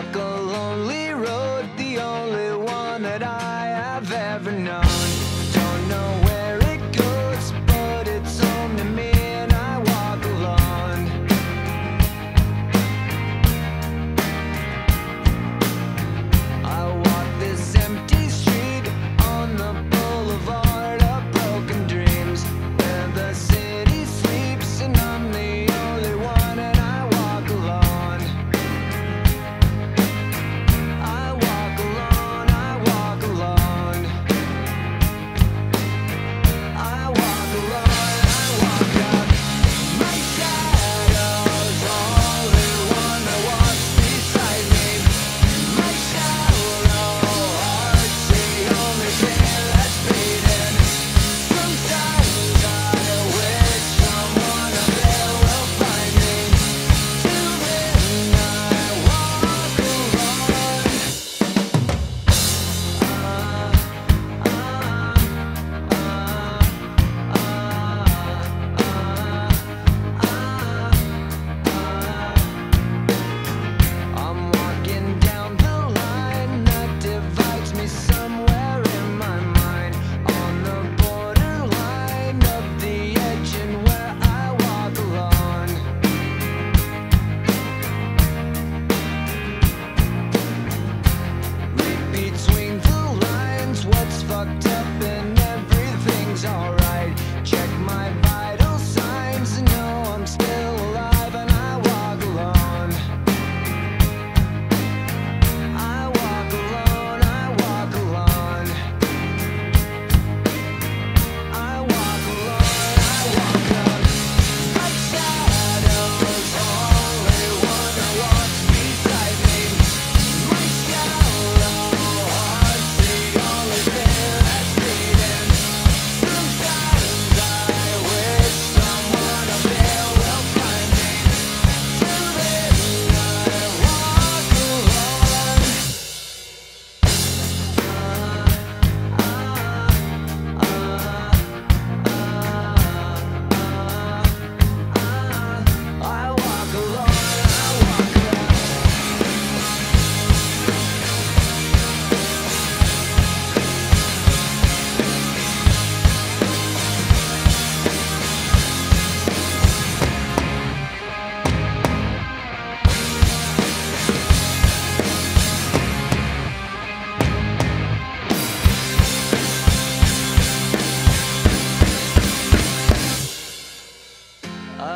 walk a lonely road, the only one that I have ever known. Don't know where it goes, but it's home to me, and I walk alone. I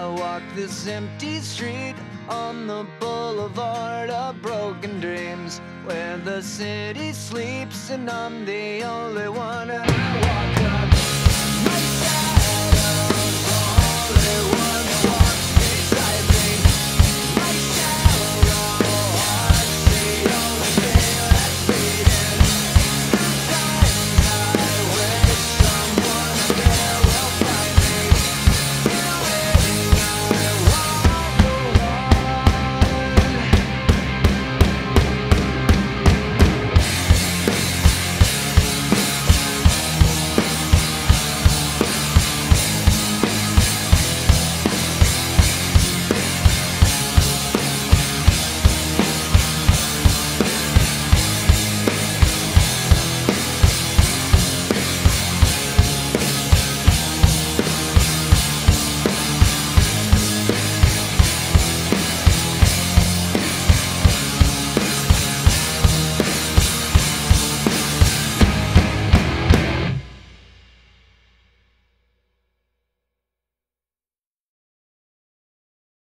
walk this empty street on the boulevard of broken dreams, where the city sleeps and I'm the only one, and I walk alone. I walk alone, I walk alone, I walk alone. I walk up my shadows, only one that walks beside me. My shallow heart's the only thing that's beating. Sometimes I wish someone up there will find me. Till then I walk alone. I'm walking down the line that divides me somewhere in my mind, on the borderline of the edge and where I walk alone. Read between the lines what's fucked up and everything's alright. Check my vital signs and know I'm still alive, and I walk alone. I walk alone, I walk alone, I walk alone. I walk up my shadows, only one that walks beside me. My shallow heart's the only thing that's beating. Sometimes I wish someone up there will find me. Till then I walk alone. I walk alone, I walk alone. I walk this empty street on the boulevard of broken dreams, where the city sleeps and I'm the only one, and I walk up my shadows, only one.